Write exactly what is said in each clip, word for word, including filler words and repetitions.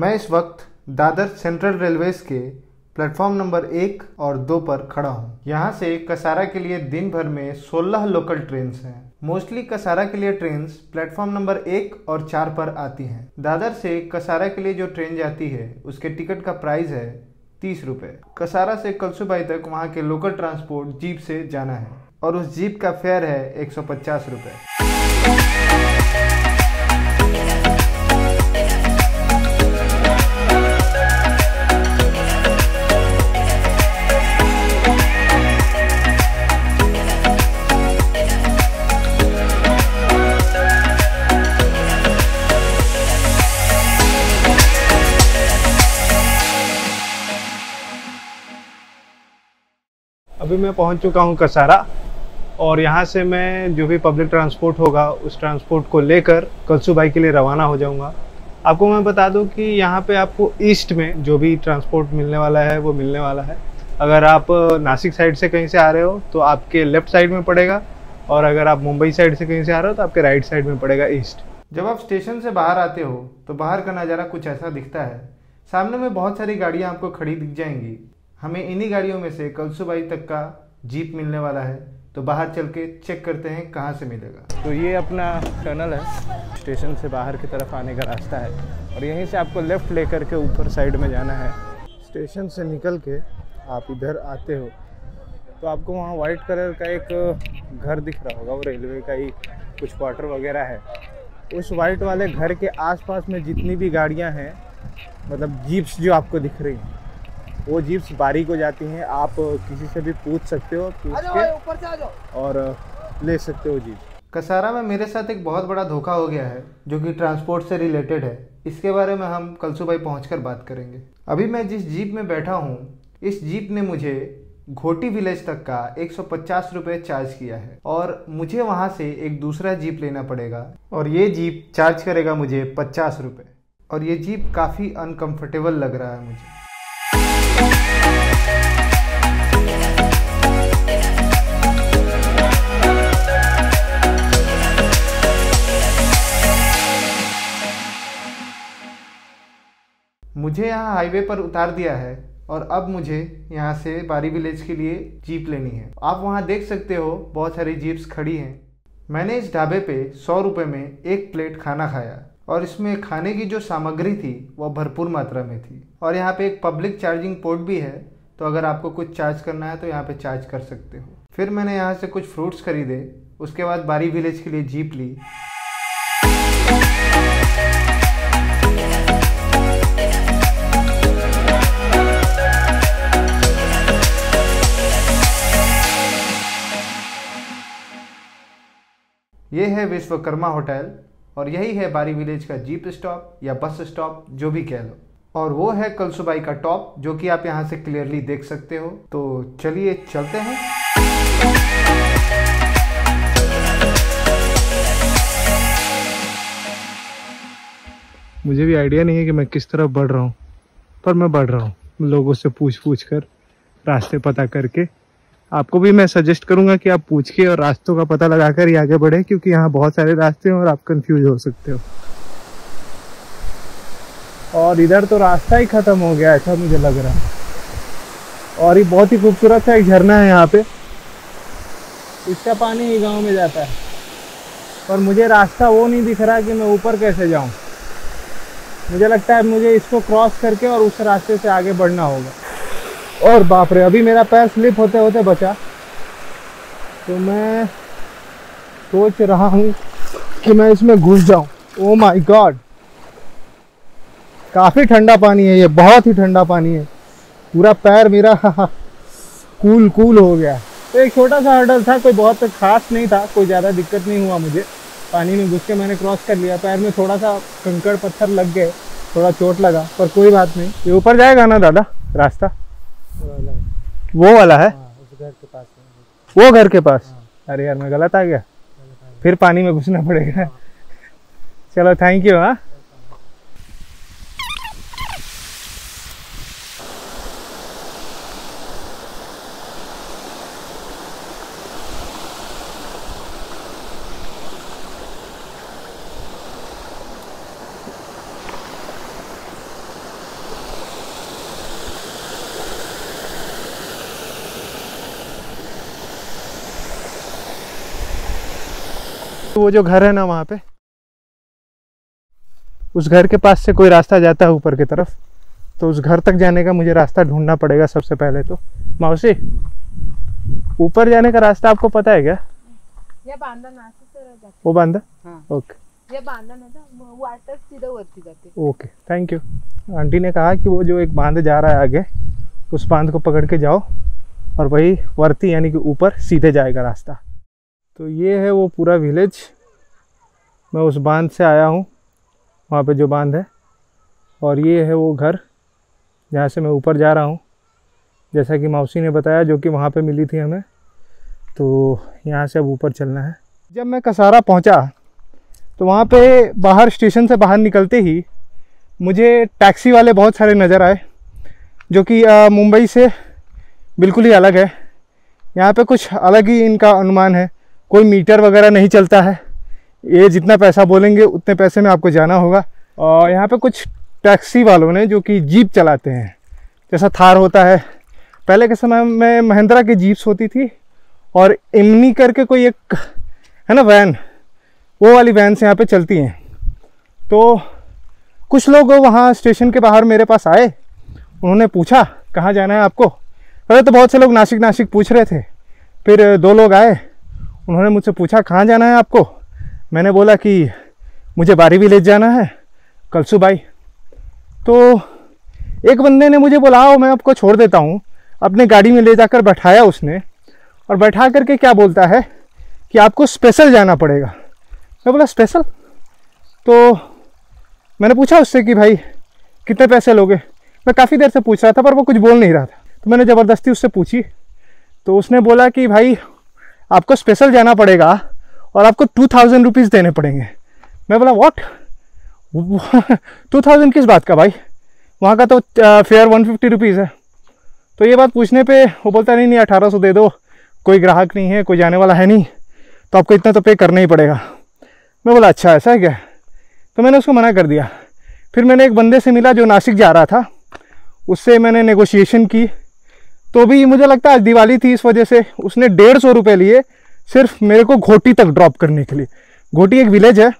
मैं इस वक्त दादर सेंट्रल रेलवे के प्लेटफॉर्म नंबर एक और दो पर खड़ा हूँ। यहाँ से कसारा के लिए दिन भर में सोलह लोकल ट्रेन हैं। मोस्टली कसारा के लिए ट्रेन प्लेटफॉर्म नंबर एक और चार पर आती हैं। दादर से कसारा के लिए जो ट्रेन जाती है उसके टिकट का प्राइस है तीस रुपये। कसारा से कलसुबाई तक वहाँ के लोकल ट्रांसपोर्ट जीप से जाना है और उस जीप का फेयर है एक सौ पचास रुपये। अभी मैं पहुंच चुका हूं कसारा और यहां से मैं जो भी पब्लिक ट्रांसपोर्ट होगा उस ट्रांसपोर्ट को लेकर कलसुबाई के लिए रवाना हो जाऊंगा। आपको मैं बता दूं कि यहां पे आपको ईस्ट में जो भी ट्रांसपोर्ट मिलने वाला है वो मिलने वाला है। अगर आप नासिक साइड से कहीं से आ रहे हो तो आपके लेफ़्ट साइड में पड़ेगा और अगर आप मुंबई साइड से कहीं से आ रहे हो तो आपके राइट साइड में पड़ेगा ईस्ट। जब आप स्टेशन से बाहर आते हो तो बाहर का नज़ारा कुछ ऐसा दिखता है। सामने में बहुत सारी गाड़ियाँ आपको खड़ी दिख जाएंगी। हमें इन्हीं गाड़ियों में से कलसुबाई तक का जीप मिलने वाला है तो बाहर चल के चेक करते हैं कहाँ से मिलेगा। तो ये अपना टनल है, स्टेशन से बाहर की तरफ आने का रास्ता है और यहीं से आपको लेफ़्ट लेकर के ऊपर साइड में जाना है। स्टेशन से निकल के आप इधर आते हो तो आपको वहाँ वाइट कलर का एक घर दिख रहा होगा, वो रेलवे का ही कुछ क्वार्टर वगैरह है। उस वाइट वाले घर के आसपास में जितनी भी गाड़ियाँ हैं, मतलब जीप्स जो आपको दिख रही हैं, वो जीप्स बारी को जाती हैं। आप किसी से भी पूछ सकते हो, पूछ के ऊपर से आ जाओ और ले सकते हो जीप। कसारा में मेरे साथ एक बहुत बड़ा धोखा हो गया है जो कि ट्रांसपोर्ट से रिलेटेड है। इसके बारे में हम कलसुबाई पहुंचकर बात करेंगे। अभी मैं जिस जीप में बैठा हूं, इस जीप ने मुझे घोटी विलेज तक का एक सौ पचास रुपये चार्ज किया है और मुझे वहाँ से एक दूसरा जीप लेना पड़ेगा और ये जीप चार्ज करेगा मुझे पचास रुपये। और ये जीप काफ़ी अनकम्फर्टेबल लग रहा है मुझे। मुझे यहाँ हाईवे पर उतार दिया है और अब मुझे यहाँ से बारी विलेज के लिए जीप लेनी है। आप वहाँ देख सकते हो बहुत सारी जीप्स खड़ी हैं। मैंने इस ढाबे पे सौ रुपये में एक प्लेट खाना खाया और इसमें खाने की जो सामग्री थी वह भरपूर मात्रा में थी। और यहाँ पे एक पब्लिक चार्जिंग पोर्ट भी है तो अगर आपको कुछ चार्ज करना है तो यहाँ पे चार्ज कर सकते हो। फिर मैंने यहाँ से कुछ फ्रूट्स खरीदे, उसके बाद बारी विलेज के लिए जीप ली। ये है विश्वकर्मा होटल और यही है बारी विलेज का जीप स्टॉप या बस स्टॉप, जो भी कह लो। और वो है कलसुबाई का टॉप जो कि आप यहाँ से क्लियरली देख सकते हो। तो चलिए चलते हैं। मुझे भी आइडिया नहीं है कि मैं किस तरफ बढ़ रहा हूँ, पर मैं बढ़ रहा हूँ। लोगों से पूछ पूछ कर, रास्ते पता करके। आपको भी मैं सजेस्ट करूंगा कि आप पूछ के और रास्तों का पता लगाकर ही आगे बढ़े, क्योंकि यहाँ बहुत सारे रास्ते हैं और आप कंफ्यूज हो सकते हो। और इधर तो रास्ता ही खत्म हो गया ऐसा मुझे लग रहा है। और ये बहुत ही खूबसूरत सा एक झरना है यहाँ पे, इसका पानी ही गांव में जाता है। और मुझे रास्ता वो नहीं दिख रहा कि मैं ऊपर कैसे जाऊँ। मुझे लगता है मुझे इसको क्रॉस करके और उस रास्ते से आगे बढ़ना होगा। और बाप रे, अभी मेरा पैर स्लिप होते होते बचा। तो मैं सोच रहा हूँ कि मैं इसमें घुस जाऊँ। ओ माय गॉड, काफ़ी ठंडा पानी है ये, बहुत ही ठंडा पानी है। पूरा पैर मेरा कूल कूल हो गया। तो एक छोटा सा हर्डल था, कोई बहुत ख़ास नहीं था, कोई ज़्यादा दिक्कत नहीं हुआ मुझे। पानी में घुस के मैंने क्रॉस कर लिया। पैर में थोड़ा सा कंकड़ पत्थर लग गए, थोड़ा चोट लगा, पर कोई बात नहीं। ये ऊपर जाएगा ना दादा रास्ता? वो वाला है, उस घर के पास है। वो घर के पास? अरे यार, मैं गलत आ गया, फिर पानी में घुसना पड़ेगा। चलो थैंक यू। हाँ, वो जो घर है ना वहाँ पे, उस घर के पास से कोई रास्ता जाता है ऊपर की तरफ, तो उस घर तक जाने का मुझे रास्ता ढूंढना पड़ेगा सबसे पहले। तो मौसी, ऊपर जाने का रास्ता आपको पता है क्या? ये बांधन से वो बांधन, हाँ। ओके, ये बांधन है ना, वाटर सीधा वरती जाते। Okay, thank you. आंटी ने कहा कि वो जो एक बांध जा रहा है आगे, उस बांध को पकड़ के जाओ और वही वर्ती यानी कि ऊपर सीधे जाएगा रास्ता। तो ये है वो पूरा विलेज। मैं उस बांध से आया हूँ, वहाँ पे जो बांध है, और ये है वो घर जहाँ से मैं ऊपर जा रहा हूँ, जैसा कि मौसी ने बताया, जो कि वहाँ पे मिली थी हमें। तो यहाँ से अब ऊपर चलना है। जब मैं कसारा पहुँचा तो वहाँ पे बाहर स्टेशन से बाहर निकलते ही मुझे टैक्सी वाले बहुत सारे नज़र आए, जो कि मुंबई से बिल्कुल ही अलग है। यहाँ पे कुछ अलग ही इनका अनुमान है, कोई मीटर वगैरह नहीं चलता है, ये जितना पैसा बोलेंगे उतने पैसे में आपको जाना होगा। और यहाँ पे कुछ टैक्सी वालों ने, जो कि जीप चलाते हैं, जैसा थार होता है, पहले के समय में महिंद्रा की जीप्स होती थी, और इमनी करके कोई एक है ना वैन, वो वाली वैन से यहाँ पे चलती हैं। तो कुछ लोग वहाँ स्टेशन के बाहर मेरे पास आए, उन्होंने पूछा कहाँ जाना है आपको। पहले तो बहुत से लोग नासिक नासिक पूछ रहे थे, फिर दो लोग आए, उन्होंने मुझसे पूछा कहाँ जाना है आपको। मैंने बोला कि मुझे बारी विलेज जाना है, कलसुबाई। तो एक बंदे ने मुझे बोला, आओ मैं आपको छोड़ देता हूँ, अपने गाड़ी में ले जाकर बैठाया उसने, और बैठा करके क्या बोलता है कि आपको स्पेशल जाना पड़ेगा। मैं बोला स्पेशल? तो मैंने पूछा उससे कि भाई कितने पैसे लोगे। मैं काफ़ी देर से पूछ रहा था पर वो कुछ बोल नहीं रहा था, तो मैंने ज़बरदस्ती उससे पूछी। तो उसने बोला कि भाई आपको स्पेशल जाना पड़ेगा और आपको टू थाउजेंड रुपीज़ देने पड़ेंगे। मैं बोला व्हाट, टू थाउजेंड किस बात का भाई, वहाँ का तो फेयर वन फिफ्टी रुपीज़ है। तो ये बात पूछने पे वो बोलता नहीं नहीं अठारह सौ दे दो, कोई ग्राहक नहीं है, कोई जाने वाला है नहीं, तो आपको इतना तो पे करना ही पड़ेगा। मैं बोला अच्छा ऐसा है क्या? तो मैंने उसको मना कर दिया। फिर मैंने एक बंदे से मिला जो नासिक जा रहा था, उससे मैंने नेगोशिएशन की। तो भी मुझे लगता है आज दिवाली थी, इस वजह से उसने डेढ़ सौ रुपये लिए सिर्फ मेरे को घोटी तक ड्रॉप करने के लिए। घोटी एक विलेज है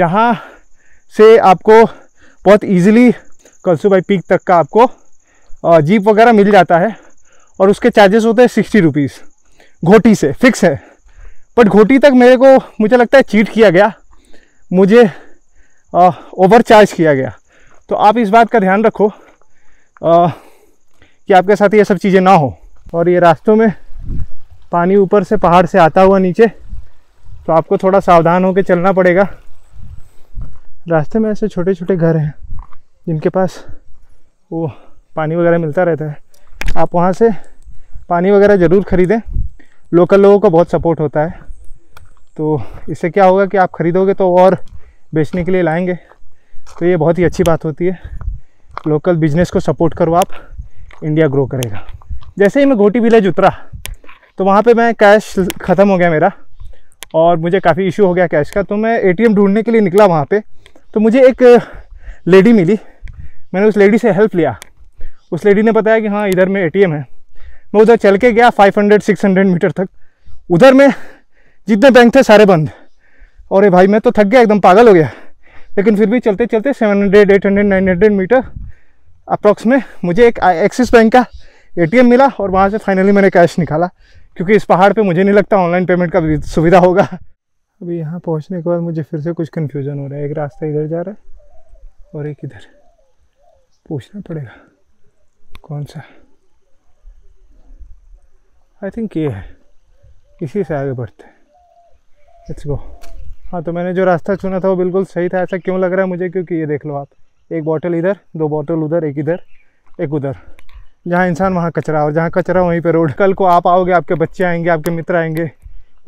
जहाँ से आपको बहुत इजीली कलसुबाई पीक तक का आपको जीप वगैरह मिल जाता है, और उसके चार्जेस होते हैं सिक्सटी रुपीज़ घोटी से, फिक्स है। बट घोटी तक मेरे को, मुझे लगता है चीट किया गया, मुझे ओवर चार्ज किया गया। तो आप इस बात का ध्यान रखो आ, कि आपके साथ ये सब चीज़ें ना हो। और ये रास्तों में पानी ऊपर से पहाड़ से आता हुआ नीचे, तो आपको थोड़ा सावधान होकर चलना पड़ेगा। रास्ते में ऐसे छोटे छोटे घर हैं जिनके पास वो पानी वगैरह मिलता रहता है, आप वहाँ से पानी वगैरह ज़रूर ख़रीदें। लोकल लोगों को बहुत सपोर्ट होता है, तो इससे क्या होगा कि आप ख़रीदोगे तो और बेचने के लिए लाएंगे, तो ये बहुत ही अच्छी बात होती है। लोकल बिजनेस को सपोर्ट करो आप, इंडिया ग्रो करेगा। जैसे ही मैं घोटी विलेज उतरा तो वहाँ पे मैं, कैश ख़त्म हो गया मेरा और मुझे काफ़ी इशू हो गया कैश का, तो मैं एटीएम ढूंढने के लिए निकला वहाँ पे। तो मुझे एक लेडी मिली, मैंने उस लेडी से हेल्प लिया। उस लेडी ने बताया कि हाँ इधर में एटीएम है। मैं उधर चल के गया पाँच सौ छह सौ मीटर तक, उधर में जितने बैंक थे सारे बंद। और ये भाई मैं तो थक गया, एकदम पागल हो गया। लेकिन फिर भी चलते चलते seven hundred eight hundred nine hundred metre approx में मुझे एक एक्सिस बैंक का एटीएम मिला, और वहाँ से फाइनली मैंने कैश निकाला, क्योंकि इस पहाड़ पे मुझे नहीं लगता ऑनलाइन पेमेंट का सुविधा होगा। अभी यहाँ पहुँचने के बाद मुझे फिर से कुछ कन्फ्यूज़न हो रहा है, एक रास्ता इधर जा रहा है और एक इधर, पूछना पड़ेगा कौन सा। आई थिंक ये है, इसी से आगे बढ़ते हैं, लेट्स गो। हाँ, तो मैंने जो रास्ता चुना था वो बिल्कुल सही था, ऐसा क्यों लग रहा है मुझे, क्योंकि ये देख लो आप, एक बॉटल इधर, दो बॉटल उधर, एक इधर एक उधर, जहाँ इंसान वहाँ कचरा, और जहाँ कचरा वहीं पे रोड। कल को आप आओगे, आपके बच्चे आएंगे, आपके मित्र आएंगे,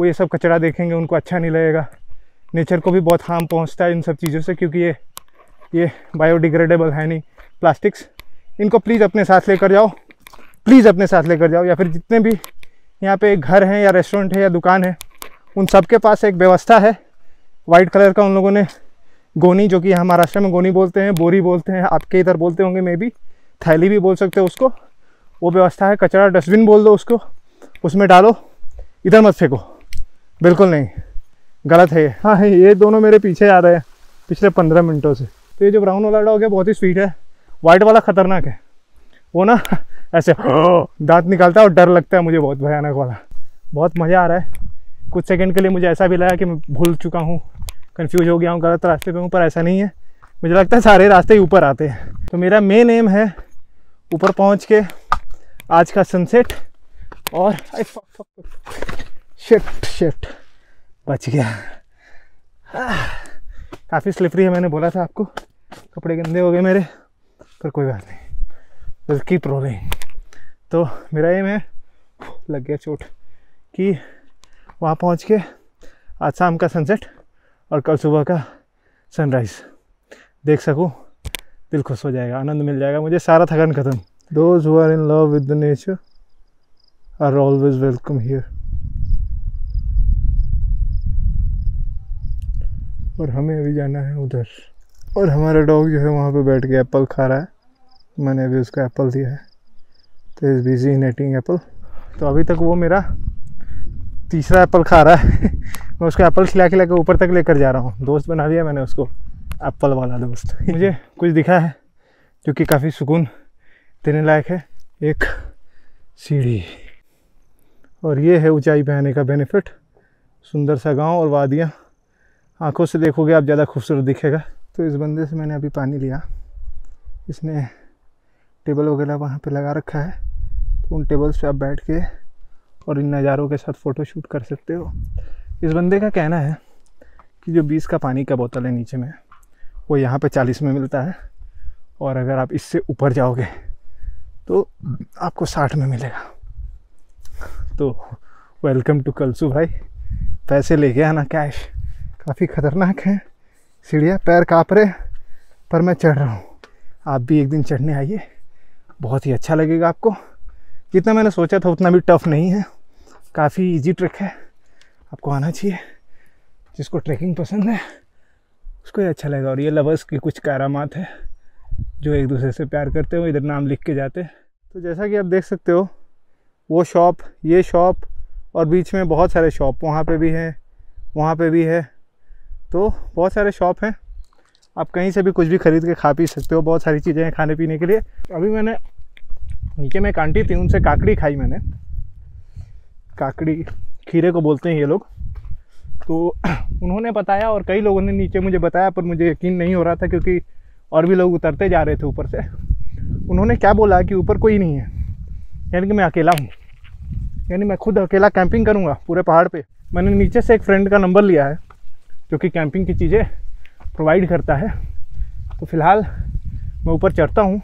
वो ये सब कचरा देखेंगे, उनको अच्छा नहीं लगेगा। नेचर को भी बहुत हार्म पहुँचता है इन सब चीज़ों से, क्योंकि ये ये बायोडिग्रेडेबल है नहीं प्लास्टिक्स। इनको प्लीज़ अपने साथ लेकर जाओ, प्लीज़ अपने साथ लेकर जाओ। या फिर जितने भी यहाँ पे घर हैं या रेस्टोरेंट है या दुकान है, उन सब के पास एक व्यवस्था है। वाइट कलर का उन लोगों ने गोनी, जो कि यहाँ महाराष्ट्र में गोनी बोलते हैं, बोरी बोलते हैं, आपके इधर बोलते होंगे मे बी, थैली भी बोल सकते हो उसको, वो व्यवस्था है। कचरा डस्टबिन बोल दो उसको, उसमें डालो, इधर मत फेंको, बिल्कुल नहीं। गलत है। हाँ है, ये दोनों मेरे पीछे आ रहे हैं पिछले पंद्रह मिनटों से। तो ये जो ब्राउन वाला डॉग है बहुत ही स्वीट है, वाइट वाला खतरनाक है। वो ना ऐसे दांत निकालता है और डर लगता है मुझे बहुत भयानक वाला। बहुत मज़ा आ रहा है। कुछ सेकंड के लिए मुझे ऐसा भी लगा कि मैं भूल चुका हूँ, कंफ्यूज हो गया हूँ, गलत रास्ते पे हूँ, पर ऐसा नहीं है। मुझे लगता है सारे रास्ते ही ऊपर आते हैं। तो मेरा मेन एम है ऊपर पहुँच के आज का सनसेट और शिट शिट बच गया। काफ़ी स्लिपरी है, मैंने बोला था आपको। कपड़े गंदे हो गए मेरे, पर कोई बात नहीं, बस कीप रोलिंग। तो मेरा एम है, लग गया चोट, कि वहाँ पहुँच के आज शाम का सनसेट और कल सुबह का सनराइज़ देख सकूँ। दिल खुश हो जाएगा, आनंद मिल जाएगा मुझे, सारा थकान खत्म। Those who are in love with the nature are always welcome here. और हमें अभी जाना है उधर, और हमारा डॉग जो है वहाँ पे बैठ के एप्पल खा रहा है। मैंने अभी उसको एप्पल दिया है, तो is busy in eating apple. तो अभी तक वो मेरा तीसरा एप्पल खा रहा है। मैं उसको एप्पल खिला खिला के ऊपर तक लेकर जा रहा हूँ। दोस्त बना लिया मैंने उसको, एप्पल वाला दोस्त। मुझे कुछ दिखा है जो कि काफ़ी सुकून देने लायक है, एक सीढ़ी। और ये है ऊंचाई पे आने का बेनिफिट। सुंदर सा गांव और वादियाँ, आंखों से देखोगे आप ज़्यादा खूबसूरत दिखेगा। तो इस बंदे से मैंने अभी पानी लिया, इसने टेबल वगैरह वहाँ पर लगा रखा है, तो उन टेबल्स पर आप बैठ के और इन नज़ारों के साथ फ़ोटो शूट कर सकते हो। इस बंदे का कहना है कि जो बीस का पानी का बोतल है नीचे में, वो यहाँ पे चालीस में मिलता है, और अगर आप इससे ऊपर जाओगे तो आपको साठ में मिलेगा। तो वेलकम टू कलसुबाई। पैसे लेके आना कैश। काफ़ी ख़तरनाक है सीढ़ियाँ, पैर काँप रहे, पर मैं चढ़ रहा हूँ। आप भी एक दिन चढ़ने आइए, बहुत ही अच्छा लगेगा आपको। जितना मैंने सोचा था उतना भी टफ़ नहीं है, काफ़ी इजी ट्रिक है, आपको आना चाहिए। जिसको ट्रैकिंग पसंद है उसको ये अच्छा लगेगा। और ये लवर्स की कुछ कारामात है जो एक दूसरे से प्यार करते हो, इधर नाम लिख के जाते हैं। तो जैसा कि आप देख सकते हो, वो शॉप, ये शॉप, और बीच में बहुत सारे शॉप, वहाँ पे भी है, वहाँ पे भी है। तो बहुत सारे शॉप हैं, आप कहीं से भी कुछ भी ख़रीद के खा पी सकते हो। बहुत सारी चीज़ें हैं खाने पीने के लिए। अभी मैंने नीचे में एक आंटी थी, उनसे काकड़ी खाई मैंने। काकड़ी खीरे को बोलते हैं ये लोग, तो उन्होंने बताया और कई लोगों ने नीचे मुझे बताया, पर मुझे यकीन नहीं हो रहा था क्योंकि और भी लोग उतरते जा रहे थे ऊपर से। उन्होंने क्या बोला कि ऊपर कोई नहीं है, यानी कि मैं अकेला हूँ, यानी मैं खुद अकेला कैंपिंग करूँगा पूरे पहाड़ पे। मैंने नीचे से एक फ्रेंड का नंबर लिया है जो कि कैंपिंग की चीज़ें प्रोवाइड करता है। तो फ़िलहाल मैं ऊपर चढ़ता हूँ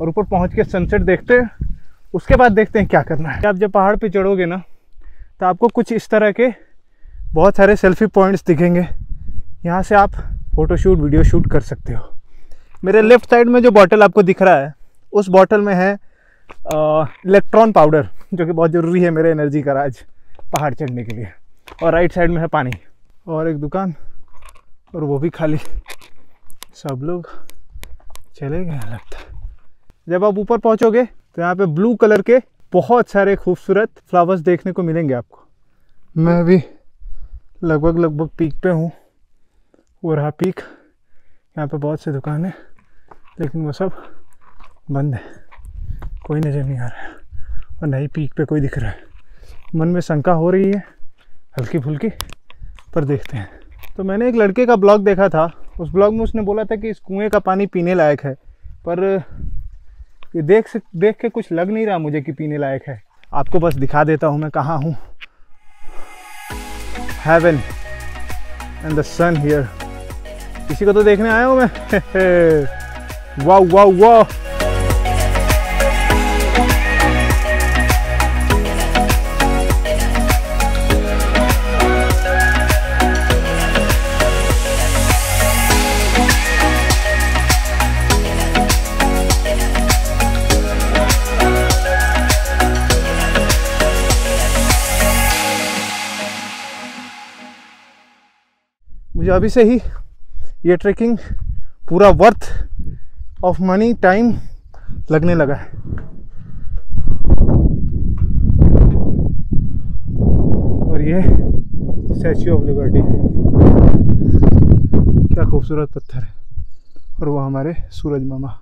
और ऊपर पहुँच के सनसेट देखते हैं, उसके बाद देखते हैं क्या करना है। आप जब पहाड़ पे चढ़ोगे ना, तो आपको कुछ इस तरह के बहुत सारे सेल्फी पॉइंट्स दिखेंगे। यहाँ से आप फ़ोटो शूट, वीडियो शूट कर सकते हो। मेरे लेफ़्ट साइड में जो बॉटल आपको दिख रहा है, उस बॉटल में है इलेक्ट्रॉन पाउडर, जो कि बहुत ज़रूरी है मेरे एनर्जी का आज पहाड़ चढ़ने के लिए। और राइट साइड में है पानी और एक दुकान, और वो भी खाली। सब लोग चले गए लगता है। जब आप ऊपर पहुंचोगे तो यहाँ पे ब्लू कलर के बहुत सारे खूबसूरत फ्लावर्स देखने को मिलेंगे आपको। मैं अभी लगभग लगभग पीक पे हूँ। वो रहा पीक। यहाँ पे बहुत से दुकान है, लेकिन वो सब बंद है, कोई नज़र नहीं आ रहा है, और ना ही पीक पे कोई दिख रहा है। मन में शंका हो रही है हल्की फुल्की, पर देखते हैं। तो मैंने एक लड़के का ब्लॉग देखा था, उस ब्लॉग में उसने बोला था कि इस कुएँ का पानी पीने लायक है, पर ये देख से देख के कुछ लग नहीं रहा मुझे कि पीने लायक है। आपको बस दिखा देता हूँ मैं कहाँ हूँ। Heaven and the sun here. किसी को तो देखने आया हूँ मैं। वाह वाह वाह। मुझे अभी से ही ये ट्रैकिंग पूरा वर्थ ऑफ मनी, टाइम लगने लगा है। और ये स्टैचू ऑफ लिबर्टी है। क्या खूबसूरत पत्थर है, और वो हमारे सूरज मामा।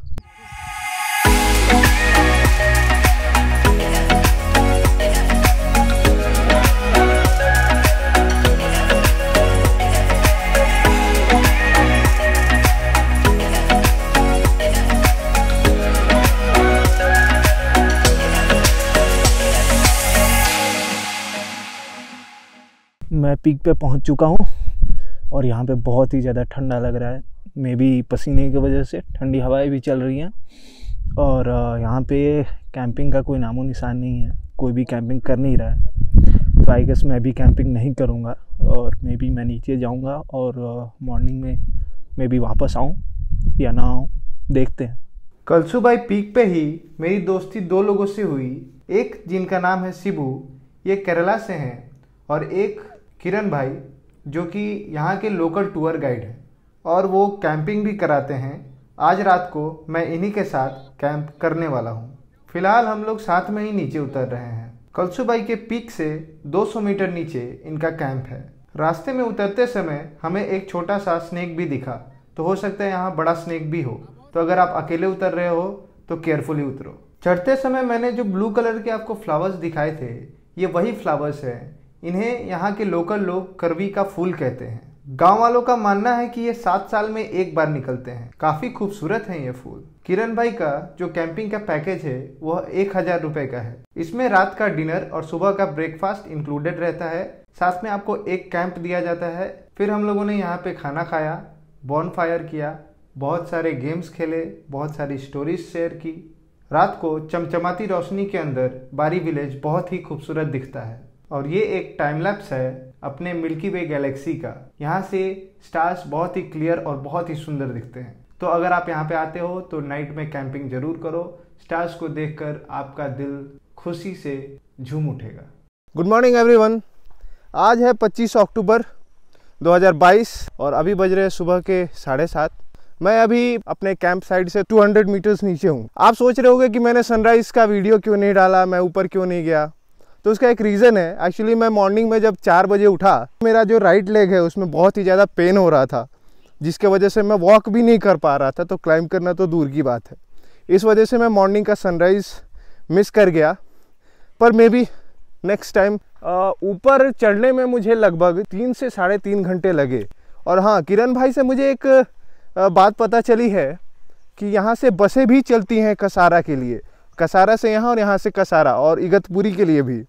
मैं पीक पे पहुंच चुका हूं और यहाँ पे बहुत ही ज़्यादा ठंडा लग रहा है, मे बी पसीने की वजह से। ठंडी हवाएं भी चल रही हैं और यहाँ पे कैंपिंग का कोई नामो निशान नहीं है, कोई भी कैंपिंग कर नहीं रहा है। तो आई गेस मैं भी कैंपिंग नहीं करूँगा और मे बी मैं नीचे जाऊँगा और मॉर्निंग में मे बी वापस आऊँ या ना आऊँ, देखते हैं। कलसुबाई पीक पे ही मेरी दोस्ती दो लोगों से हुई, एक जिनका नाम है शिबू, ये केरला से हैं, और एक किरण भाई जो कि यहाँ के लोकल टूर गाइड हैं और वो कैंपिंग भी कराते हैं। आज रात को मैं इन्हीं के साथ कैंप करने वाला हूँ। फिलहाल हम लोग साथ में ही नीचे उतर रहे हैं। कलसुबाई के पीक से दो सौ मीटर नीचे इनका कैंप है। रास्ते में उतरते समय हमें एक छोटा सा स्नेक भी दिखा, तो हो सकता है यहाँ बड़ा स्नेक भी हो, तो अगर आप अकेले उतर रहे हो तो केयरफुली उतरो। चढ़ते समय मैंने जो ब्लू कलर के आपको फ्लावर्स दिखाए थे, ये वही फ्लावर्स हैं। इन्हें यहाँ के लोकल लोग करवी का फूल कहते हैं। गांव वालों का मानना है कि ये सात साल में एक बार निकलते हैं। काफ़ी खूबसूरत हैं ये फूल। किरण भाई का जो कैंपिंग का पैकेज है वह एक हज़ार रुपये का है। इसमें रात का डिनर और सुबह का ब्रेकफास्ट इंक्लूडेड रहता है। साथ में आपको एक कैंप दिया जाता है। फिर हम लोगों ने यहाँ पे खाना खाया, बॉनफायर किया, बहुत सारे गेम्स खेले, बहुत सारी स्टोरीज शेयर की। रात को चमचमाती रोशनी के अंदर बारी विलेज बहुत ही खूबसूरत दिखता है। और ये एक टाइम लैप्स है अपने मिल्की वे गैलेक्सी का। यहाँ से स्टार्स बहुत ही क्लियर और बहुत ही सुंदर दिखते हैं। तो अगर आप यहाँ पे आते हो तो नाइट में कैंपिंग जरूर करो। स्टार्स को देखकर आपका दिल खुशी से झूम उठेगा। Good morning everyone. आज है पच्चीस अक्टूबर दो हज़ार बाईस और अभी बज रहे सुबह के साढ़े सात। मैं अभी अपने कैंप साइट से दो सौ मीटर्स नीचे हूँ। आप सोच रहे होगे कि मैंने सनराइज़ का वीडियो क्यों नहीं डाला, मैं ऊपर क्यों नहीं गया, तो उसका एक रीज़न है। एक्चुअली मैं मॉर्निंग में जब चार बजे उठा, मेरा जो राइट लेग है उसमें बहुत ही ज़्यादा पेन हो रहा था, जिसके वजह से मैं वॉक भी नहीं कर पा रहा था, तो क्लाइंब करना तो दूर की बात है। इस वजह से मैं मॉर्निंग का सनराइज़ मिस कर गया। पर मे बी नेक्स्ट टाइम। ऊपर चढ़ने में मुझे लगभग तीन से साढ़े तीन घंटे लगे। और हाँ, किरण भाई से मुझे एक बात पता चली है कि यहाँ से बसें भी चलती हैं कसारा के लिए, कसारा से यहाँ और यहाँ से कसारा और इगतपुरी के लिए भी।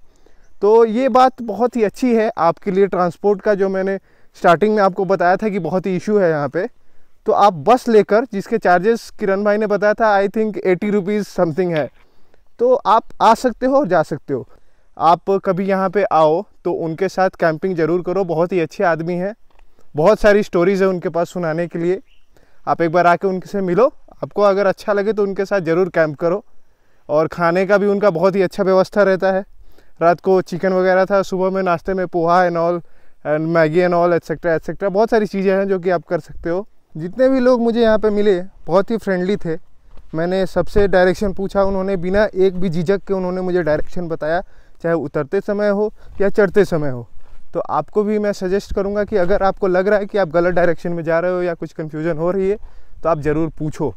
तो ये बात बहुत ही अच्छी है आपके लिए। ट्रांसपोर्ट का जो मैंने स्टार्टिंग में आपको बताया था कि बहुत ही इशू है यहाँ पे, तो आप बस लेकर, जिसके चार्जेस किरण भाई ने बताया था I think eighty rupees something है, तो आप आ सकते हो और जा सकते हो। आप कभी यहाँ पे आओ तो उनके साथ कैंपिंग ज़रूर करो। बहुत ही अच्छे आदमी हैं, बहुत सारी स्टोरीज़ है उनके पास सुनाने के लिए। आप एक बार आके उनसे मिलो, आपको अगर अच्छा लगे तो उनके साथ ज़रूर कैंप करो। और खाने का भी उनका बहुत ही अच्छा व्यवस्था रहता है। रात को चिकन वगैरह था, सुबह में नाश्ते में poha and all and Maggi and all etcetera etcetera, बहुत सारी चीज़ें हैं जो कि आप कर सकते हो। जितने भी लोग मुझे यहाँ पे मिले बहुत ही फ्रेंडली थे। मैंने सबसे डायरेक्शन पूछा, उन्होंने बिना एक भी झिझक के उन्होंने मुझे डायरेक्शन बताया, चाहे उतरते समय हो या चढ़ते समय हो। तो आपको भी मैं सजेस्ट करूँगा कि अगर आपको लग रहा है कि आप गलत डायरेक्शन में जा रहे हो या कुछ कन्फ्यूज़न हो रही है तो आप ज़रूर पूछो।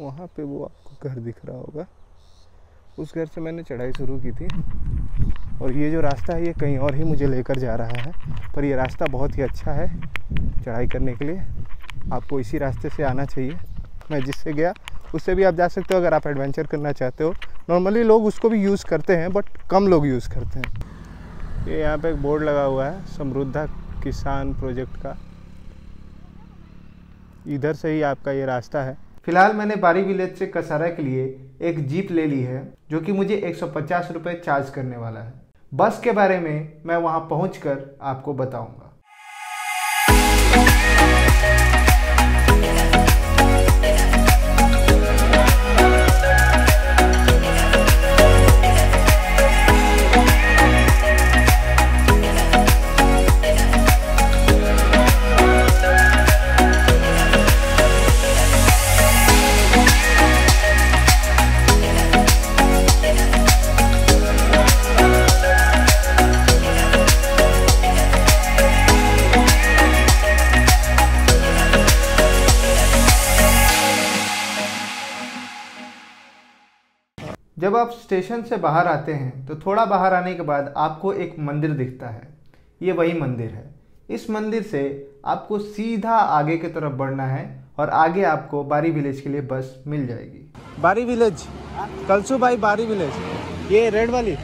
वहाँ पे वो आपको घर दिख रहा होगा, उस घर से मैंने चढ़ाई शुरू की थी। और ये जो रास्ता है ये कहीं और ही मुझे लेकर जा रहा है, पर ये रास्ता बहुत ही अच्छा है चढ़ाई करने के लिए। आपको इसी रास्ते से आना चाहिए। मैं जिससे गया उससे भी आप जा सकते हो अगर आप एडवेंचर करना चाहते हो। नॉर्मली लोग उसको भी यूज़ करते हैं बट कम लोग यूज़ करते हैं। ये यहाँ पे एक बोर्ड लगा हुआ है समृद्धा किसान प्रोजेक्ट का। इधर से ही आपका ये रास्ता है। फिलहाल मैंने बारी विलेज से कसारा के लिए एक जीप ले ली है, जो कि मुझे एक सौ पचास रुपये चार्ज करने वाला है। बस के बारे में मैं वहाँ पहुँचकर आपको बताऊँगा। जब आप स्टेशन से बाहर आते हैं तो थोड़ा बाहर आने के बाद आपको एक मंदिर दिखता है। ये वही मंदिर है। इस मंदिर से आपको सीधा आगे की तरफ बढ़ना है और आगे आपको बारी विलेज के लिए बस मिल जाएगी। बारी विलेज, कलसुबाई बारी विलेज, ये रेड वाली।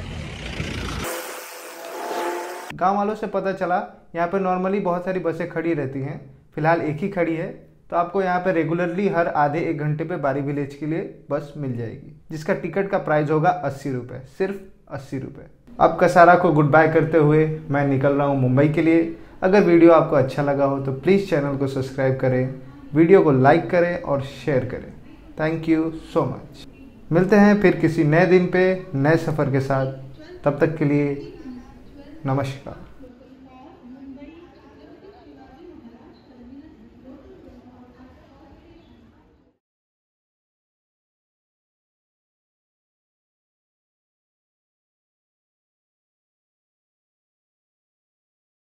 गाँव वालों से पता चला यहाँ पर नॉर्मली बहुत सारी बसें खड़ी रहती हैं, फिलहाल एक ही खड़ी है। तो आपको यहाँ पे रेगुलरली हर आधे एक घंटे पे बारी विलेज के लिए बस मिल जाएगी, जिसका टिकट का प्राइस होगा अस्सी रुपये, सिर्फ अस्सी रुपये। अब कसारा को गुड बाय करते हुए मैं निकल रहा हूँ मुंबई के लिए। अगर वीडियो आपको अच्छा लगा हो तो प्लीज़ चैनल को सब्सक्राइब करें, वीडियो को लाइक करें और शेयर करें। Thank you so much. मिलते हैं फिर किसी नए दिन पे नए सफ़र के साथ। तब तक के लिए नमस्कार।